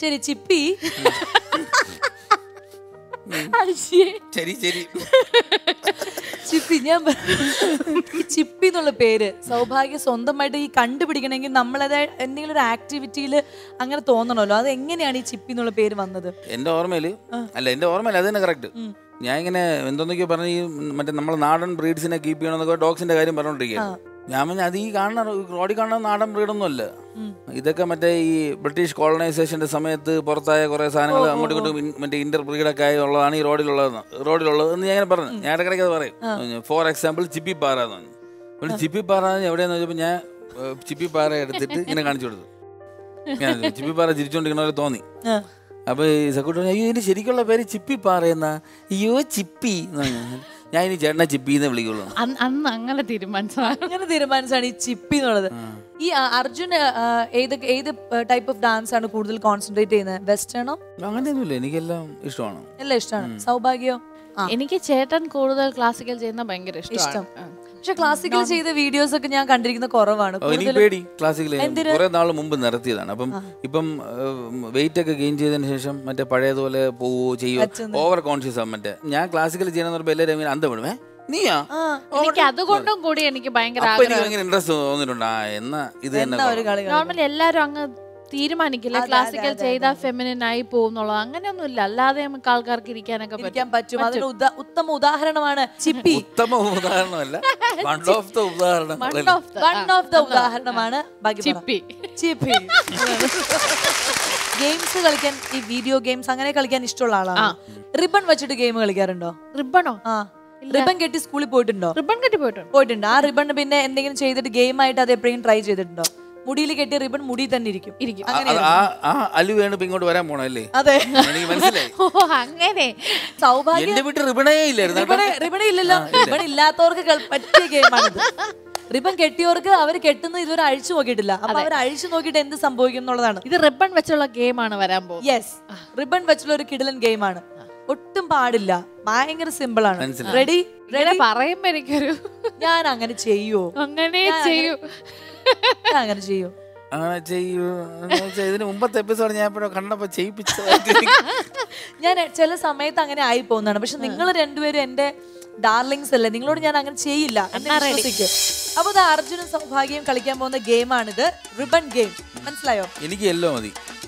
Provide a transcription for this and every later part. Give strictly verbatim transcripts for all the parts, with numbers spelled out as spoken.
ശരി ചിപ്പി ശരി ശരി ചിപ്പി ഞാൻ ചിപ്പി എന്നുള്ള പേര് സൗഭാഗ്യം സ്വന്തമായിട്ട് ഈ കണ്ടുപിടിക്കണമെങ്കിൽ നമ്മളത് എന്തെങ്കിലും ഒരു ആക്ടിവിറ്റിയിൽ അങ്ങനെ തോന്നണല്ലോ. അത് എങ്ങനെയാണ് ഈ ചിപ്പി എന്നുള്ള പേര് വന്നത്? എന്റെ ഓർമ്മയില് അല്ല എന്റെ ഓർമ്മയില് അത് തന്നെ കറക്റ്റ്. ഞാൻ ഇങ്ങനെ എന്തൊന്നൊക്കെയോ പറഞ്ഞ ഈ മറ്റേ നമ്മളെ നാടൻ ബ്രീഡ്സിനെ കീപ്പ് ചെയ്യണമെന്നൊക്കെ ഡോഗ്സിന്റെ കാര്യം പറഞ്ഞോണ്ടിരിക്കുകയാണ്. ഞാൻ പറഞ്ഞ അത് ഈ കാണുന്ന റോഡിൽ കാണുന്ന നാടൻ ബ്രീഡൊന്നും അല്ല, ഇതൊക്കെ മറ്റേ ഈ ബ്രിട്ടീഷ് കോളനൈസേഷന്റെ സമയത്ത് പുറത്തായ കുറെ സാധനങ്ങൾ അങ്ങോട്ടും ഇങ്ങോട്ടും മറ്റേ ഇന്റർ ബ്രീഡൊക്കെ ആയി ഉള്ളതാണ് ഈ റോഡിലുള്ളത് റോഡിലുള്ളത് എന്ന് ഞാൻ പറഞ്ഞു. ഞാൻ ഇടയ്ക്കിടയ്ക്ക് അത് പറയും. ഫോർ എക്സാമ്പിൾ ചിപ്പി പാറ എന്ന് പറഞ്ഞു. പിന്നെ ചിപ്പി പാറ എവിടെയെന്ന് വെച്ചപ്പോൾ ഞാൻ ചിപ്പി പാറ എടുത്തിട്ട് ഇങ്ങനെ കാണിച്ചു കൊടുത്തു. ചിപ്പി പാറ ചിരിച്ചോണ്ടിരിക്കണവരെ തോന്നി. അപ്പൊ ഈ സെക്യൂട്ടറി പറഞ്ഞു, അയ്യോ ഇതിന്റെ ശരിക്കുള്ള പേര് ചിപ്പി പാറ എന്നാ, അയ്യോ ചിപ്പി എന്ന് പറഞ്ഞു. ഞാൻ ഇനി ചേട്ടനെ ചിപ്പിന്ന് വിളിക്കുള്ളൂ. അന്ന് അങ്ങനെ തീരുമാനിച്ചാണ് അങ്ങനെ തീരുമാനിച്ചാണ് ഈ ചിപ്പി എന്നുള്ളത്. ഈ അർജുൻ ഏത് ഏത് ടൈപ്പ് ഓഫ് ഡാൻസ് ആണ് കൂടുതൽ കോൺസെൻട്രേറ്റ് ചെയ്യുന്നത്? വെസ്റ്റേണോ അങ്ങനെയൊന്നുമില്ല, എനിക്കെല്ലാം ഇഷ്ടമാണ്, എല്ലാം ഇഷ്ടമാണ്. സൗഭാഗ്യോ? എനിക്ക് ചേട്ടൻ കൂടുതൽ ക്ലാസിക്കൽ ചെയ്യുന്ന ഭയങ്കര ഇഷ്ടം. പക്ഷെ ക്ലാസിക്കൽ ചെയ്ത വീഡിയോസ് ഒക്കെ ഞാൻ കണ്ടിരിക്കുന്ന കുറവാണ്. എനിക്ക് പേടി ക്ലാസിക്കൽ. കുറെ നാൾ മുമ്പ് നിർത്തിയതാണ്. അപ്പം ഇപ്പം വെയിറ്റ് ഒക്കെ ഗെയിൻ ചെയ്തതിന് ശേഷം മറ്റേ പഴയതുപോലെ പോവോ ചെയ്യോ ഓവർ കോൺഷ്യസ് ആണ്. മറ്റേ ഞാൻ ക്ലാസിക്കൽ ചെയ്യണമെന്ന് പറയുമ്പോൾ എല്ലാവരും ഇങ്ങനെ അന്തപ്പെടുമേ നീയാ. എനിക്ക് അതുകൊണ്ടും കൂടി എനിക്ക് ഭയങ്കര ഇൻട്രസ്റ്റ് തോന്നിയിട്ടുണ്ട്. എന്നാ ഇത് തന്നെ നോർമലി എല്ലാരും അങ്ങ് തീരുമാനിക്കില്ല ക്ലാസിക്കൽ ചെയ്താൽ ഫെമിനിൻ ആയി പോകുന്നുള്ളത്. അങ്ങനെയൊന്നും ഇല്ല, അല്ലാതെ നമുക്ക് ആൾക്കാർക്ക് ഇരിക്കാനൊക്കെ പറ്റാൻ പറ്റും. അതിന് ഉത്തമ ഉദാഹരണമാണ് ചിപ്പി. ഉത്തമ ഉദാഹരണമല്ല, വൺ ഓഫ് ദ ഉദാഹരണം, വൺ ഓഫ് ദ ഉദാഹരണമാണ് ചിപ്പി. ചിപ്പി ഗെയിംസ് കളിക്കാൻ, ഈ വീഡിയോ ഗെയിംസ് അങ്ങനെ കളിക്കാൻ ഇഷ്ടമുള്ള ആളാണ്. റിബൺ വെച്ചിട്ട് ഗെയിം കളിക്കാറുണ്ടോ? റിബണോ? ആ, റിബൺ കെട്ടി സ്കൂളിൽ പോയിട്ടുണ്ടോ? റിബൺ കെട്ടി പോയിട്ടുണ്ട്, പോയിട്ടുണ്ട്. ആ റിബൺ പിന്നെ എന്തെങ്കിലും ചെയ്തിട്ട് ഗെയിം ആയിട്ട് അത് എപ്പോഴും ട്രൈ ചെയ്തിട്ടുണ്ടോ? മുടിയിൽ കെട്ടിയ റിബൺ മുടി തന്നെ ഇരിക്കും. ഇങ്ങോട്ട് വരാൻ പോണല്ലേ? അതെ, അങ്ങനെ സൗഭാഗ്യം റിബണേ ഇല്ലല്ലോ. റിബൺ ഇല്ലാത്തവർക്ക് പറ്റിയ ഗെയിമാണ്. റിബൺ കെട്ടിയവർക്ക് അവർ കെട്ടുന്നത് ഇതുവരെ അഴിച്ചു നോക്കിയിട്ടില്ല. അപ്പൊ അവർ അഴിച്ചു നോക്കിയിട്ട് എന്ത് സംഭവിക്കും എന്നുള്ളതാണ്. ഇത് റിബൺ വെച്ചുള്ള ഗെയിമാണ് വരാൻ പോകുന്നത്. യെസ്, റിബൺ വെച്ചുള്ള ഒരു കിടിലൻ ഗെയിമാണ്. ഒട്ടും പാടില്ല, ഭയങ്കര സിമ്പിൾ ആണ്. റെഡി? പറയുമ്പോ എനിക്കൊരു ഞാൻ അങ്ങനെ ചെയ്യോ അങ്ങനെ ചെയ്യൂ അങ്ങനെ ചെയ്യൂ അങ്ങനെ ചെയ്യൂ. ഇതിന് മുമ്പത്തെ എപ്പിസോഡ് ഞാൻ കണ്ടപ്പോ ചെയ്യിപ്പിച്ചു. ഞാൻ ചില സമയത്ത് അങ്ങനെ ആയി പോകുന്നതാണ്. പക്ഷെ നിങ്ങൾ രണ്ടുപേരും എന്റെ ഡാർലിങ്സ് അല്ലേ, നിങ്ങളോട് ഞാൻ അങ്ങനെ ചെയ്യില്ല. അപ്പൊ ഇത് അർജുനും സൗഭാഗ്യം കളിക്കാൻ പോകുന്ന ഗെയിമാണിത്, റിബൺ ഗെയിം. മനസ്സിലായോ? എനിക്ക് എല്ലോ മതി.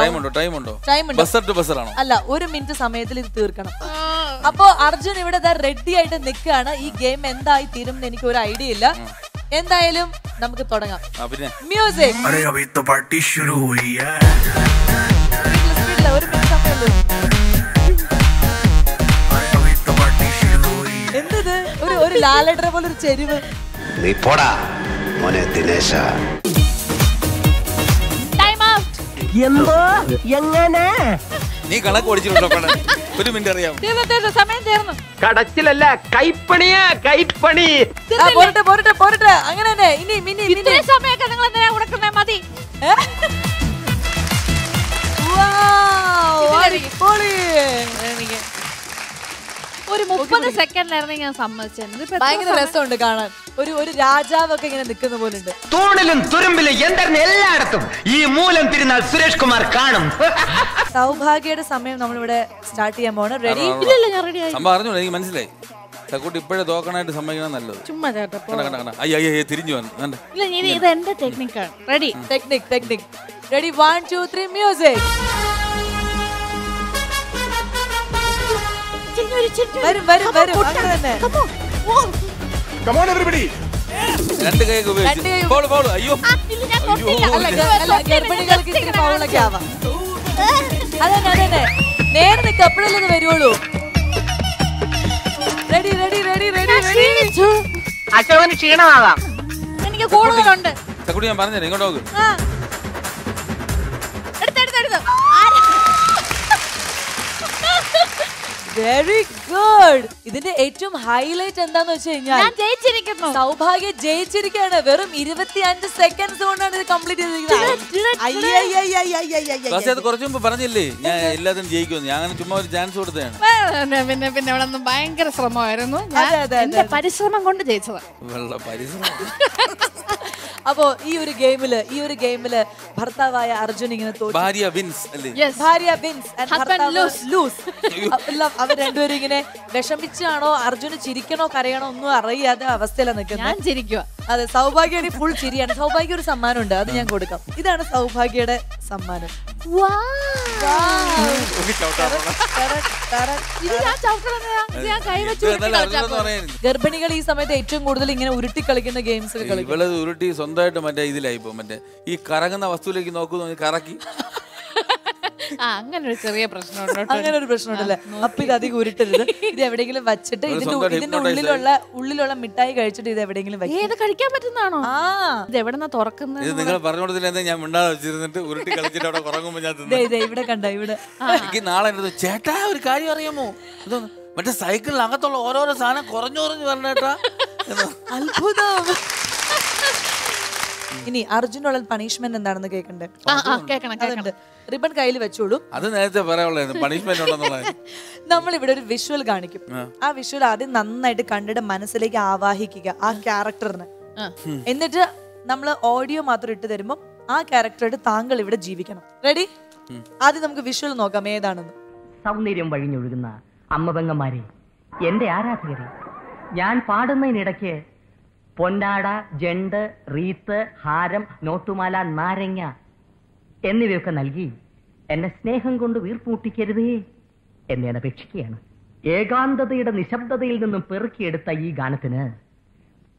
അല്ല ഒരു മിനിറ്റ് സമയത്തിൽ ഇത് തീർക്കണം. അപ്പൊ അർജുൻ ഇവിടെ റെഡി ആയിട്ട് നിൽക്കുകയാണ്. ഈ ഗെയിം എന്തായി തീരും എനിക്ക് ഒരു ഐഡിയ ഇല്ല. എന്തായാലും നമുക്ക് തുടങ്ങാം. മ്യൂസിക് എന്തത് ഒരു ഒരു ലാലടര പോലെ ഒരു ചെരിവ്. നീ കണക്ക് ഓടിച്ചിട്ടുണ്ടോ? ഒരു മിനിറ്റ് അറിയാം. സമയം തീർന്നു. കടച്ചിലല്ല, കൈപ്പണിയാ കൈപ്പണി. പോരട്ടെ പോരട്ടെ പോരട്ടെ. അങ്ങനെ തന്നെ ഇനി മിനി ഇത്രയും സമയമൊക്കെ നിങ്ങൾ എന്തിനാ ഉടക്കുന്നേ? മതി. ഒരു മുപ്പത് സെക്കൻഡിലായിരുന്നു ഞാൻ സമ്മതിച്ചത്. ഭയങ്കര രസമുണ്ട് കാണാൻ. ഒരു ഒരു രാജാവൊക്കെ ഇങ്ങനെ നിൽക്കുന്ന പോലെ ഉണ്ട്. തൂണിലും തുരുമ്പിലും എന്തറിഞ്ഞ എല്ലായിടത്തും ഈ മൂലം തിരുന്നാൽ സുരേഷ് കുമാർ കാണും. സൗഭാഗ്യയുടെ സമയം നമ്മളിവിടെ സ്റ്റാർട്ട് ചെയ്യാൻ പോകണം. റെഡി? ഇല്ല, ഞാൻ റെഡി ആയി. പറഞ്ഞോളൂ, എനിക്ക് മനസ്സിലായി. സക്കൂട്ടി ഇപ്പോഴേ തോക്കണായിട്ട് സമ്മതിക്കണം. നല്ലത് ചുമ്മാ തിരിഞ്ഞു വന്നു. ഇല്ല, ഇത് എന്റെ ടെക്നിക്കാണ്. Ready? Technique technique ready. One two three music. വരും വരും വരും അങ്ങനെ തന്നെ. Come on everybody. രണ്ട് കൈ ഉപയോഗിച്ച് ബോൾ ബോൾ. അയ്യോ അല്ല, ഗർഭിണികൾക്ക് ഇത്തിരി ബൗളൊക്കെ ആവാം. അതന്നെ അതന്നെ, നേരെ നിൽക്കുക, അപ്പോഴല്ലേ വരുവുള്ളൂ. Ready ready ready ready ready. അശോകന് ക്ഷീണമാവാം, എനിക്ക് കൂടുതലുണ്ട്. ഞാൻ പറഞ്ഞു തരാം, ഇങ്ങോട്ട് നോക്ക്. എടുത്തെടുത്തെടുത്തു. Very good. This is the highlight of this. I am going to win. I am seconds. I am going to win. Veshambichano, Arjun Chirikano, Karayano, Araya, Avastella, and the Kanjiriko. Other Saubagari full Chiri and Saubagur Samanunda, the Yangoda. It is a Saubagade Saman. Wow! Gerbenically, some of the Etchum modeling and Uritical in the games. Well, Uriti is on that Madazi Labomade. He Karagana was too like in Karaki. I'm going to read a question. I'm going to read a question. They have taken a watch. They have taken a little mitai. They have taken a watch. They have taken a watch. They have taken a watch. They have taken a watch. They have taken a watch. They have Arjun punishment and the cake and the ribbon Kailivachudu. Other than the parallel punishment on the line. Normally, we did a visual garnic. I wish you added none at the candid a Manasalika Ava Hikika, our character. In the number audio maturity, the remote, our character to Tangle lived a G V K. Ready? Adamka visual nogame than Soundarium by Nurina, Amabangamari, Yende Ara theory. Yan pardon my Nedake. Pondada, gender, Reetha, Haram, Notumala, and Maranga. Any way can algi. And a snake hung on the Virputi Kerri. And then a pitchkin. Egon the deed and the sub the deed and the perkid Tayi Ganatina.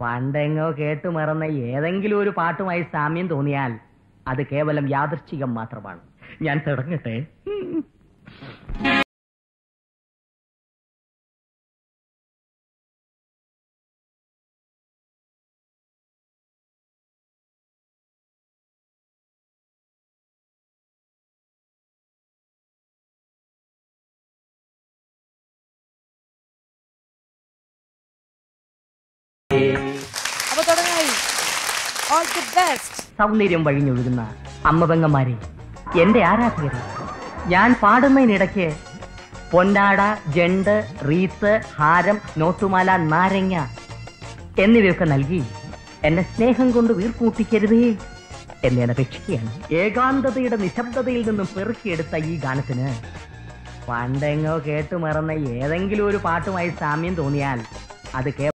Pandango get to Marana, Yangilu part of my Samin Donial. At the cable and Yadr Chigam Matraban. Yan Sarangate. All the best. Soundarium by Nurina, Amabangamari, Yende Ara theory. Yan pardon my Nedake. Pondada, gender, Reetha, Haram, Notumala, and Maranga. Any way can algi. And a snake hung on the Virputi Kerri. And then a pitchkin. Egon the deed and the sub the deed and the perkid Tayi Ganatina. Pandango get to Marana, Yangilu part of my Samin Donial. At the